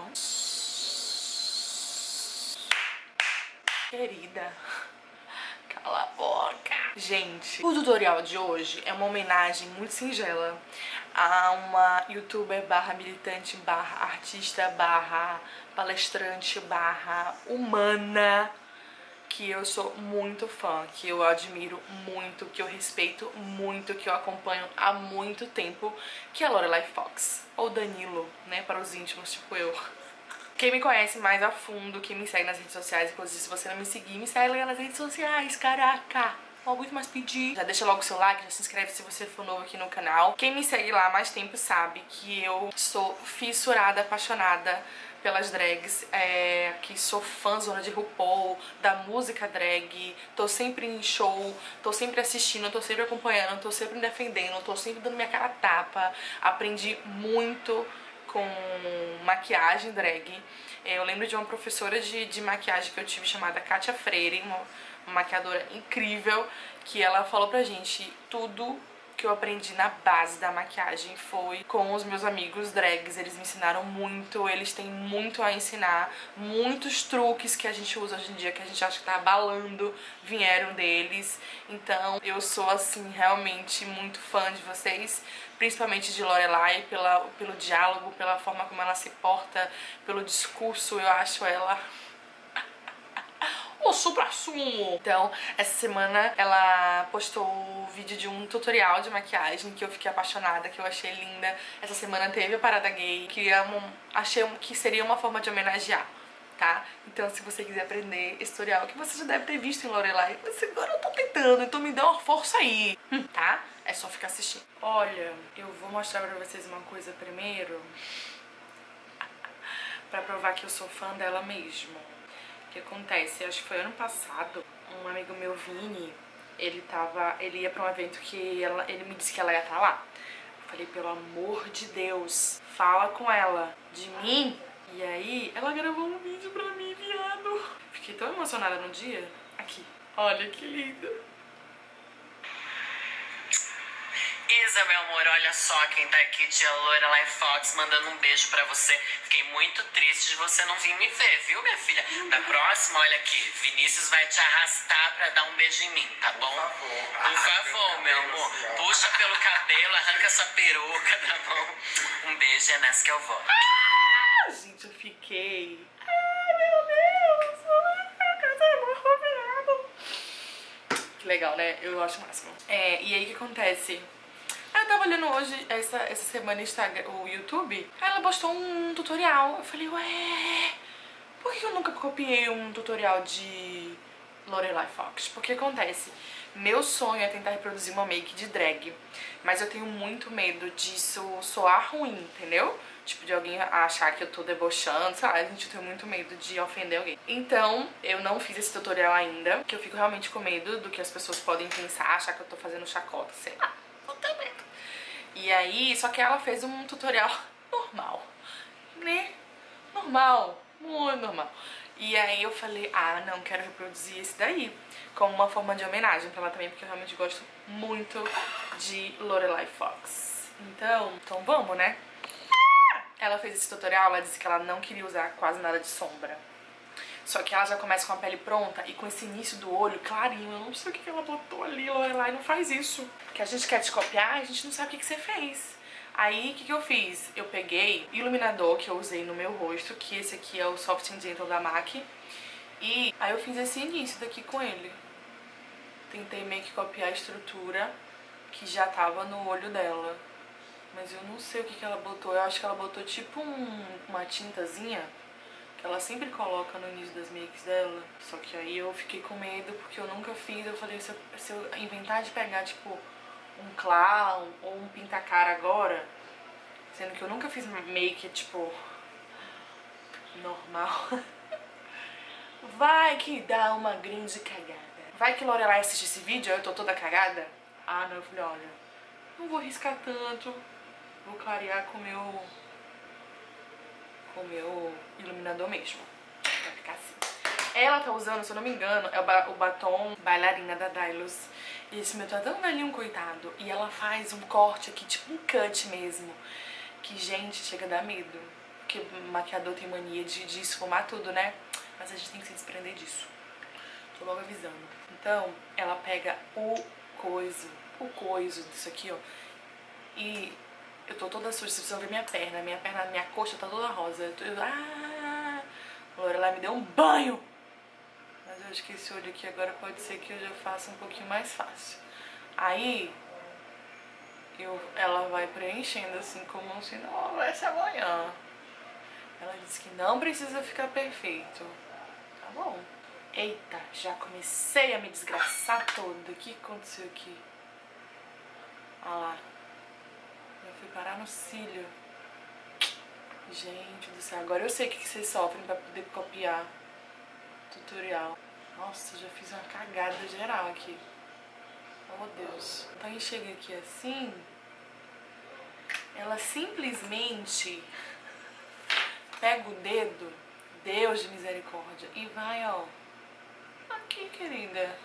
Então... Querida, cala a boca. Gente, o tutorial de hoje é uma homenagem muito singela a uma youtuber barra militante barra artista barra palestrante barra humana que eu sou muito fã, que eu admiro muito, que eu respeito muito, que eu acompanho há muito tempo, que é a Lorelay Fox, ou Danilo, né, para os íntimos tipo eu. Quem me conhece mais a fundo, quem me segue nas redes sociais, inclusive se você não me seguir, me segue nas redes sociais, caraca! Não aguento mais pedir. Já deixa logo o seu like, já se inscreve se você for novo aqui no canal. Quem me segue lá há mais tempo sabe que eu sou fissurada, apaixonada pelas drags, que sou fãzona de RuPaul, da música drag, tô sempre em show, tô sempre assistindo, tô sempre acompanhando, tô sempre me defendendo, tô sempre dando minha cara a tapa. Aprendi muito com maquiagem drag. Eu lembro de uma professora de maquiagem que eu tive chamada Kátia Freire, uma maquiadora incrível, que ela falou pra gente tudo que eu aprendi na base da maquiagem foi com os meus amigos drags. Eles me ensinaram muito, eles têm muito a ensinar, muitos truques que a gente usa hoje em dia, que a gente acha que tá abalando, vieram deles. Então eu sou assim, realmente muito fã de vocês, principalmente de Lorelay, pelo diálogo, pela forma como ela se porta, pelo discurso. Eu acho ela... o supra-sumo! Então, essa semana ela postou o vídeo de um tutorial de maquiagem que eu fiquei apaixonada, que eu achei linda. Essa semana teve a parada gay, que achei que seria uma forma de homenagear, tá? Então, se você quiser aprender esse tutorial, que você já deve ter visto em Lorelay, mas agora eu tô tentando, então me dá uma força aí, tá? É só ficar assistindo. Olha, eu vou mostrar pra vocês uma coisa primeiro, pra provar que eu sou fã dela mesmo. O que acontece, acho que foi ano passado, um amigo meu, Vini, ele ia pra um evento que ele me disse que ela ia estar lá. Eu falei, pelo amor de Deus, fala com ela de mim. E aí, ela gravou um vídeo pra mim, viado. Fiquei tão emocionada no dia. Aqui, olha que linda. Isa, meu amor, olha só quem tá aqui, tia Lorelay Fox, mandando um beijo pra você. Fiquei muito triste de você não vir me ver, viu, minha filha? Na próxima, olha aqui, Vinícius vai te arrastar pra dar um beijo em mim, tá bom? Por favor, meu amor. Puxa pelo cabelo, arranca essa peruca da mão. Um beijo, é nessa que eu vou. Ah, gente, eu fiquei... Ai, meu Deus! Que legal, né? Eu acho o máximo. E aí, o que acontece? Eu tava olhando hoje, essa semana, o YouTube, aí ela postou um tutorial. Eu falei, ué, por que eu nunca copiei um tutorial de Lorelay Fox? Porque acontece, meu sonho é tentar reproduzir uma make de drag, mas eu tenho muito medo disso soar ruim, entendeu? Tipo, de alguém achar que eu tô debochando, sei lá, gente, eu tenho muito medo de ofender alguém. Então, eu não fiz esse tutorial ainda, porque eu fico realmente com medo do que as pessoas podem pensar, achar que eu tô fazendo chacota, sei lá. E aí, só que ela fez um tutorial normal, né? Normal, muito normal. E aí eu falei, ah, não, quero reproduzir esse daí, como uma forma de homenagem pra ela também, porque eu realmente gosto muito de Lorelay Fox. Então vamos, né? Ela fez esse tutorial, ela disse que ela não queria usar quase nada de sombra. Só que ela já começa com a pele pronta e com esse início do olho clarinho. Eu não sei o que ela botou ali, Lorelay, não faz isso. Porque a gente quer te copiar, a gente não sabe o que você fez. Aí, o que eu fiz? Eu peguei iluminador que eu usei no meu rosto, que esse aqui é o Soft and Gentle da MAC. E aí eu fiz esse início daqui com ele. Tentei meio que copiar a estrutura que já tava no olho dela. Mas eu não sei o que ela botou. Eu acho que ela botou tipo uma tintazinha que ela sempre coloca no início das makes dela. Só que aí eu fiquei com medo, porque eu nunca fiz. Eu falei, se eu inventar de pegar, tipo, um clown ou um pintacara agora, sendo que eu nunca fiz make, tipo, normal, vai que dá uma grande cagada. Vai que Lorelay assiste esse vídeo, eu tô toda cagada. Ah, não, eu falei, olha, não vou riscar tanto, vou clarear com o meu iluminador mesmo. Vai ficar assim. Ela tá usando, se eu não me engano, é o batom bailarina da Dailus. E esse meu tá tão velhinho, coitado. E ela faz um corte aqui, tipo um cut mesmo, que, gente, chega a dar medo. porque o maquiador tem mania de esfumar tudo, né? Mas a gente tem que se desprender disso. Tô logo avisando. Então, ela pega o coiso disso aqui, ó. E eu tô toda suja, vocês precisam ver minha perna, minha coxa tá toda rosa. Lorelay me deu um banho! Mas eu acho que esse olho aqui agora pode ser que eu já faça um pouquinho mais fácil. Aí, ela vai preenchendo assim como um sinal, vai ser amanhã. Ela disse que não precisa ficar perfeito. Tá bom. Eita, já comecei a me desgraçar toda. O que aconteceu aqui? Olha lá. Eu fui parar no cílio. Gente do céu, agora eu sei o que vocês sofrem pra poder copiar tutorial. Nossa, já fiz uma cagada geral aqui. Oh, Deus. Então, chega aqui assim. Ela simplesmente pega o dedo, Deus de misericórdia, e vai, ó. Aqui, querida.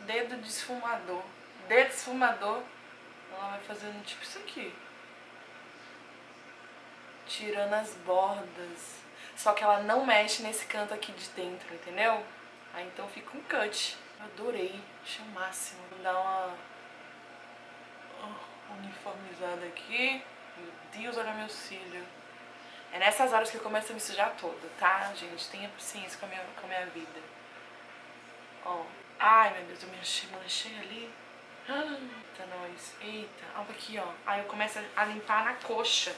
Dedo de esfumador. Dedo de esfumador. Ela vai fazendo tipo isso aqui. Tirando as bordas. Só que ela não mexe nesse canto aqui de dentro, entendeu? Aí, então, fica um cut. Eu adorei, achei o máximo. Vou dar uma uniformizada aqui. Meu Deus, olha meu cílio. É nessas horas que eu começo a me sujar toda, tá, gente? Tenha paciência com a minha vida. Ó. Ai, meu Deus, eu me manchei ali. Eita, nós. Eita, olha aqui, ó. Aí eu começo a limpar na coxa.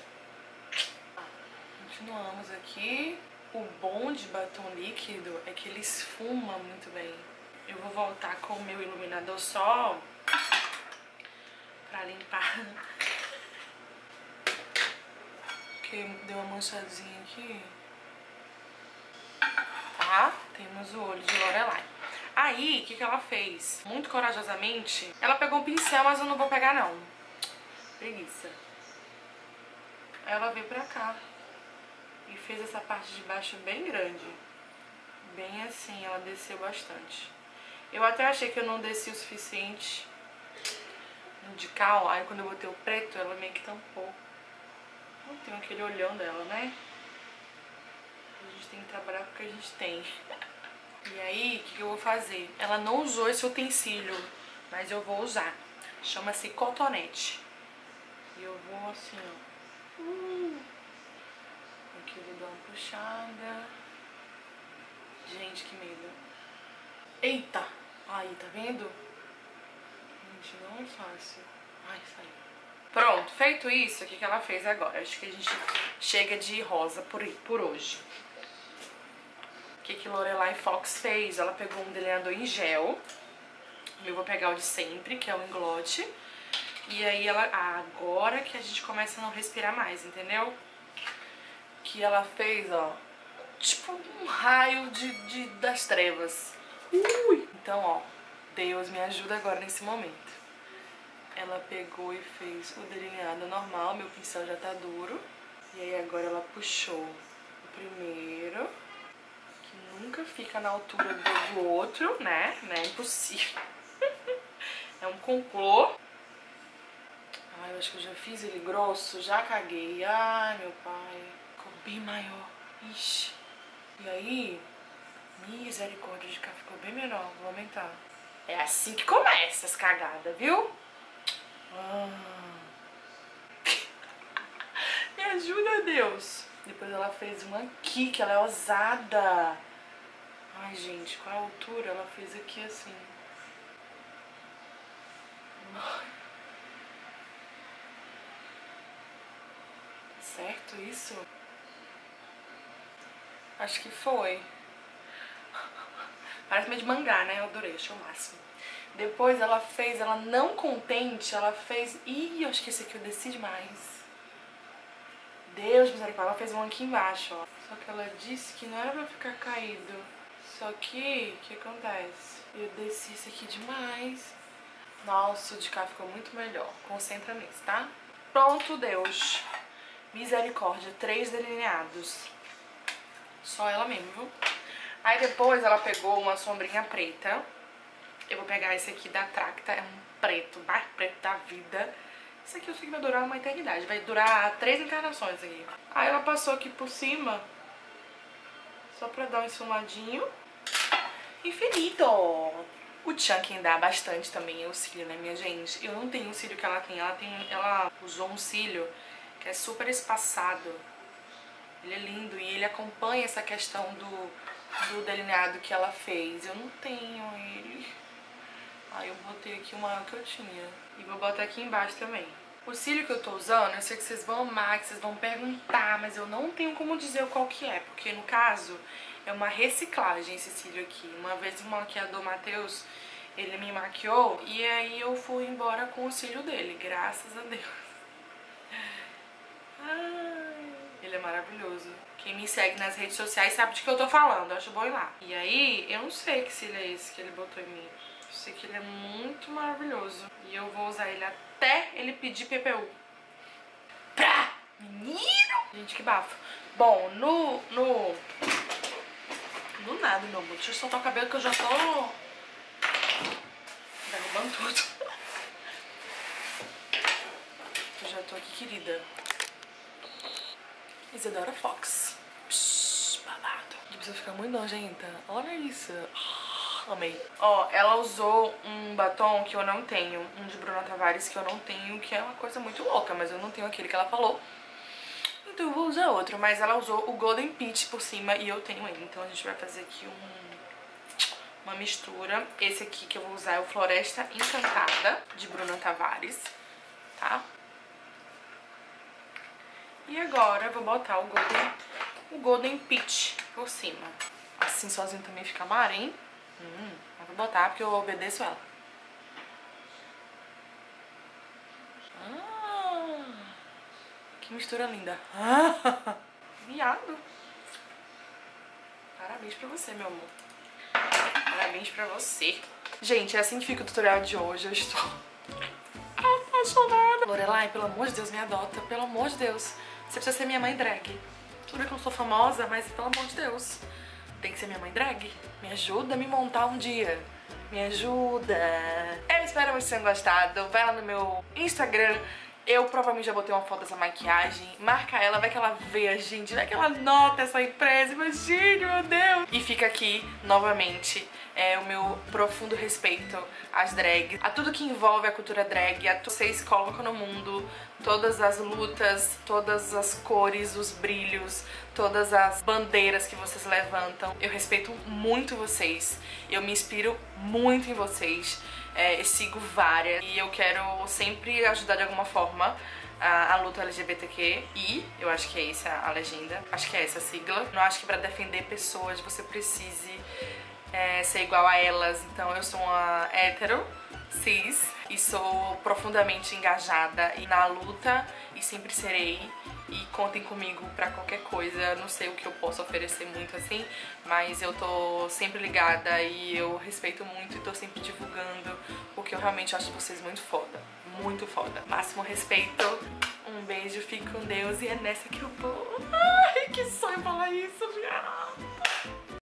Continuamos aqui. O bom de batom líquido é que ele esfuma muito bem. Eu vou voltar com o meu iluminador só pra limpar. Porque deu uma manchadinha aqui. Tá? Temos o olho de Lorelay. Aí, o que ela fez? Muito corajosamente, ela pegou um pincel, mas eu não vou pegar, não. Preguiça. Aí ela veio pra cá e fez essa parte de baixo bem grande. Bem assim, ela desceu bastante. Eu até achei que eu não desci o suficiente no de cá, ó. Aí quando eu botei o preto, ela meio que tampou. Não tem aquele olhão dela, né? A gente tem que trabalhar com o que a gente tem. E aí, o que eu vou fazer? Ela não usou esse utensílio, mas eu vou usar. Chama-se cotonete. E eu vou assim, ó. Aqui eu vou dar uma puxada. Gente, que medo. Eita! Aí, tá vendo? Gente, não é fácil. Ai, saiu. Pronto, feito isso, o que ela fez agora? Acho que a gente chega de rosa por hoje. O que Lorelay Fox fez? Ela pegou um delineador em gel. Eu vou pegar o de sempre, que é o Englote. E aí, ela agora que a gente começa a não respirar mais, entendeu? Que ela fez, ó, tipo um raio das trevas. Ui! Então, ó, Deus me ajuda agora nesse momento. Ela pegou e fez o delineado normal, meu pincel já tá duro. E aí agora ela puxou o primeiro, que nunca fica na altura do outro, né? Não é impossível. É um complô. Ai, eu acho que eu já fiz ele grosso, já caguei. Ai, meu pai. Ficou bem maior. Ixi. E aí... Misericórdia, de cá ficou bem melhor. Vou aumentar. É assim que começa as cagadas, viu? Me ajuda, Deus. Depois ela fez uma aqui, que ela é ousada. Ai, gente, qual a altura? Ela fez aqui assim. Tá certo isso? Acho que foi. Parece meio de mangá, né? Eu adorei, achei o máximo. Depois ela fez, ela não contente, ela fez... Ih, eu esqueci que eu desci demais. Deus, misericórdia, ela fez um aqui embaixo, ó. Só que ela disse que não era pra ficar caído. Só que, o que acontece? Eu desci isso aqui demais. Nossa, o de cá ficou muito melhor. Concentra nisso, tá? Pronto, Deus. Misericórdia, 3 delineados. Só ela mesmo, viu? Aí depois ela pegou uma sombrinha preta. Eu vou pegar esse aqui da Tracta. É um preto, mais preto da vida. Essa aqui eu sei que vai durar uma eternidade. Vai durar 3 encarnações aqui. Aí ela passou aqui por cima, só pra dar um ensumadinho. Infinito! O chunking dá bastante também, é o cílio, né, minha gente? Eu não tenho o cílio que ela tem. Ela usou um cílio que é super espaçado. Ele é lindo e ele acompanha essa questão do delineado que ela fez. Eu não tenho ele. Aí eu botei aqui o maior que eu tinha. E vou botar aqui embaixo também. O cílio que eu tô usando, eu sei que vocês vão amar, que vocês vão perguntar, mas eu não tenho como dizer qual que é, porque no caso é uma reciclagem esse cílio aqui. Uma vez o maquiador Matheus, ele me maquiou e aí eu fui embora com o cílio dele, graças a Deus. Ai, ele é maravilhoso. Quem me segue nas redes sociais sabe de que eu tô falando, eu acho bom ir lá. E aí, eu não sei que cílio é esse que ele botou em mim. Eu sei que ele é muito maravilhoso. E eu vou usar ele até ele pedir PPU. Pra! Menino! Gente, que bafo. Bom, do nada, meu amor. Deixa eu soltar o cabelo que eu já tô derrubando tudo. Eu já tô aqui, querida. Isadora Fox. Psh, babado. Não precisa ficar muito nojenta. Olha isso. Amei. Ó, ela usou um batom que eu não tenho, um de Bruna Tavares que eu não tenho, que é uma coisa muito louca, mas eu não tenho aquele que ela falou. Então eu vou usar outro, mas ela usou o Golden Peach por cima e eu tenho ele. Então a gente vai fazer aqui uma mistura. Esse aqui que eu vou usar é o Floresta Encantada, de Bruna Tavares, tá? E agora eu vou botar o Golden Peach por cima. Assim sozinho também fica mar, hein? Mas vou botar porque eu obedeço ela. Que mistura linda. Viado. Parabéns pra você, meu amor. Parabéns pra você. Gente, é assim que fica o tutorial de hoje. Eu estou apaixonada. Lorelay, pelo amor de Deus, me adota. Pelo amor de Deus. Você precisa ser minha mãe drag. Tudo bem que eu não sou famosa, mas pelo amor de Deus, tem que ser minha mãe drag. Me ajuda a me montar um dia. Me ajuda. Eu espero que vocês tenham gostado. Vai lá no meu Instagram. Eu provavelmente já botei uma foto dessa maquiagem. Marca ela, vai que ela vê a gente. Vai que ela nota essa empresa. Imagina, meu Deus. E fica aqui, novamente, o meu profundo respeito às drags, a tudo que envolve a cultura drag, a tudo que vocês colocam no mundo, todas as lutas, todas as cores, os brilhos, todas as bandeiras que vocês levantam. Eu respeito muito vocês, eu me inspiro muito em vocês, eu sigo várias e eu quero sempre ajudar de alguma forma a luta LGBTQ, e eu acho que é essa a legenda, acho que é essa a sigla. Não acho que pra defender pessoas você precise ser igual a elas. Então eu sou uma hétero, cis, e sou profundamente engajada na luta e sempre serei, e contem comigo pra qualquer coisa. Não sei o que eu posso oferecer muito assim, mas eu tô sempre ligada e eu respeito muito e tô sempre divulgando, porque eu realmente acho vocês muito foda, muito foda. Máximo respeito, um beijo, fique com Deus, e é nessa que eu vou. Ai, que sonho falar isso, viado!